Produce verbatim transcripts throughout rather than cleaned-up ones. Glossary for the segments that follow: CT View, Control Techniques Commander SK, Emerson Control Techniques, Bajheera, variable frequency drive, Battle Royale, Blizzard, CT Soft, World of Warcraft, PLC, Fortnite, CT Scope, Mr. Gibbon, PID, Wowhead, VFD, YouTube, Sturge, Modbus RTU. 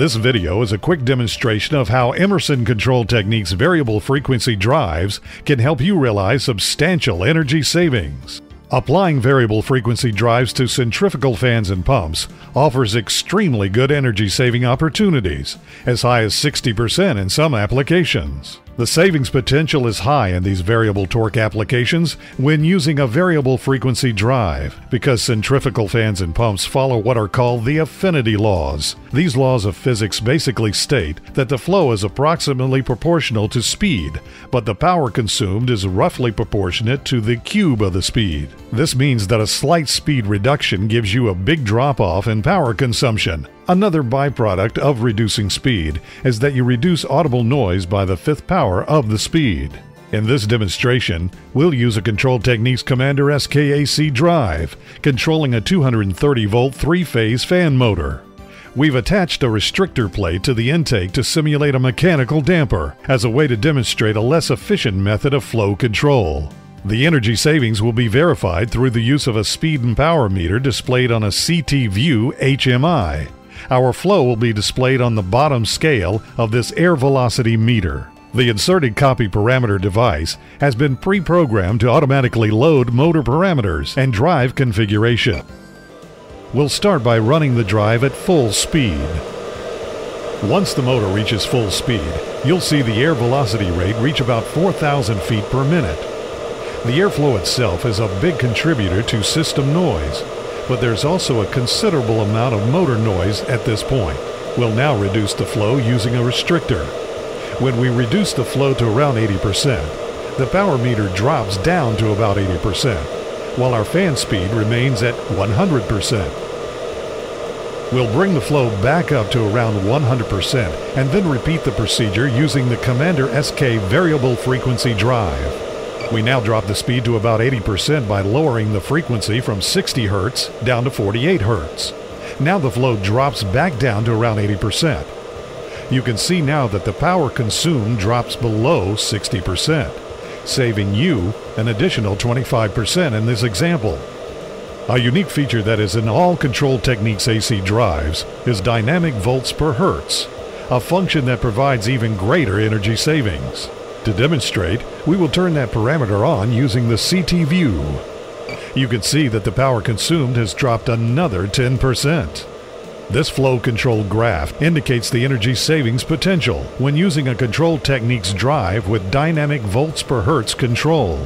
This video is a quick demonstration of how Emerson Control Techniques variable frequency drives can help you realize substantial energy savings. Applying variable frequency drives to centrifugal fans and pumps offers extremely good energy saving opportunities, as high as sixty percent in some applications. The savings potential is high in these variable torque applications when using a variable frequency drive, because centrifugal fans and pumps follow what are called the affinity laws. These laws of physics basically state that the flow is approximately proportional to speed, but the power consumed is roughly proportionate to the cube of the speed. This means that a slight speed reduction gives you a big drop-off in power consumption. Another byproduct of reducing speed is that you reduce audible noise by the fifth power of the speed. In this demonstration, we'll use a Control Techniques Commander S K A C drive, controlling a two hundred thirty volt three-phase fan motor. We've attached a restrictor plate to the intake to simulate a mechanical damper as a way to demonstrate a less efficient method of flow control. The energy savings will be verified through the use of a speed and power meter displayed on a C T View H M I. Our flow will be displayed on the bottom scale of this air velocity meter. The inserted copy parameter device has been pre-programmed to automatically load motor parameters and drive configuration. We'll start by running the drive at full speed. Once the motor reaches full speed, you'll see the air velocity rate reach about four thousand feet per minute. The airflow itself is a big contributor to system noise, but there's also a considerable amount of motor noise at this point. We'll now reduce the flow using a restrictor. When we reduce the flow to around eighty percent, the power meter drops down to about eighty percent, while our fan speed remains at one hundred percent. We'll bring the flow back up to around one hundred percent and then repeat the procedure using the Commander S K variable frequency drive. We now drop the speed to about eighty percent by lowering the frequency from sixty hertz down to forty-eight hertz. Now the flow drops back down to around eighty percent. You can see now that the power consumed drops below sixty percent, saving you an additional twenty-five percent in this example. A unique feature that is in all Control Techniques A C drives is dynamic volts per hertz, a function that provides even greater energy savings. To demonstrate, we will turn that parameter on using the C T View. You can see that the power consumed has dropped another ten percent. This flow control graph indicates the energy savings potential when using a Control Techniques drive with dynamic volts per hertz control.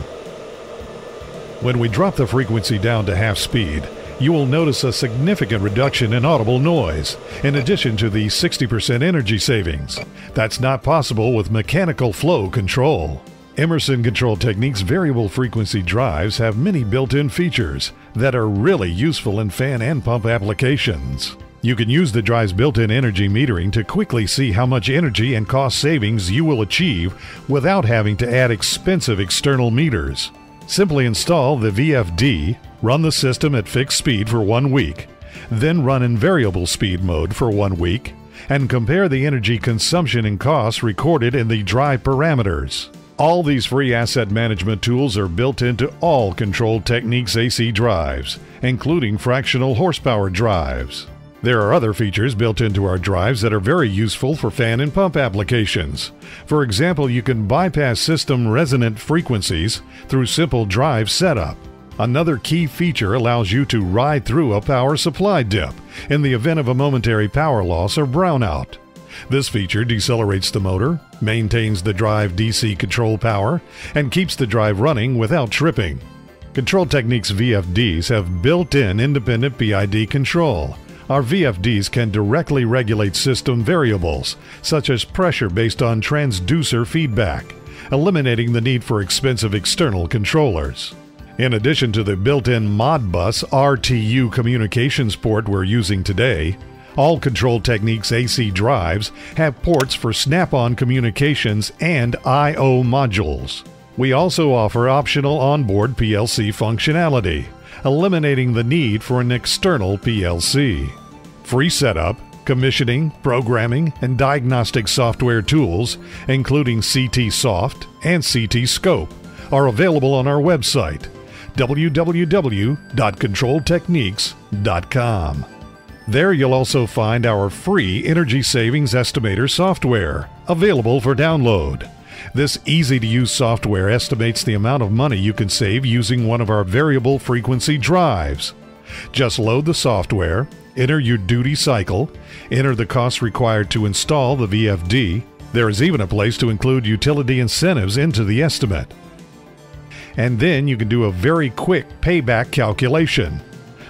When we drop the frequency down to half speed, you will notice a significant reduction in audible noise, in addition to the sixty percent energy savings. That's not possible with mechanical flow control. Emerson Control Techniques variable frequency drives have many built-in features that are really useful in fan and pump applications. You can use the drive's built-in energy metering to quickly see how much energy and cost savings you will achieve without having to add expensive external meters. Simply install the V F D, run the system at fixed speed for one week, then run in variable speed mode for one week, and compare the energy consumption and costs recorded in the drive parameters. All these free asset management tools are built into all Control Techniques A C drives, including fractional horsepower drives. There are other features built into our drives that are very useful for fan and pump applications. For example, you can bypass system resonant frequencies through simple drive setup. Another key feature allows you to ride through a power supply dip in the event of a momentary power loss or brownout. This feature decelerates the motor, maintains the drive D C control power, and keeps the drive running without tripping. Control Techniques V F Ds have built-in independent P I D control. Our V F Ds can directly regulate system variables, such as pressure based on transducer feedback, eliminating the need for expensive external controllers. In addition to the built-in Modbus R T U communications port we're using today, all Control Techniques A C drives have ports for snap-on communications and I O modules. We also offer optional onboard P L C functionality, eliminating the need for an external P L C. Free setup, commissioning, programming, and diagnostic software tools, including C T Soft and C T Scope, are available on our website, w w w dot control techniques dot com. There you'll also find our free energy savings estimator software, available for download. This easy-to-use software estimates the amount of money you can save using one of our variable frequency drives. Just load the software, enter your duty cycle, enter the cost required to install the V F D. There is even a place to include utility incentives into the estimate. And then you can do a very quick payback calculation.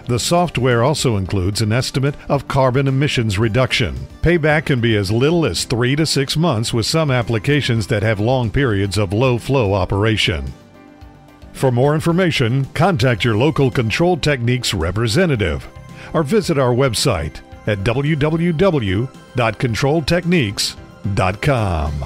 The software also includes an estimate of carbon emissions reduction. Payback can be as little as three to six months with some applications that have long periods of low-flow operation. For more information, contact your local Control Techniques representative or visit our website at w w w dot control techniques dot com.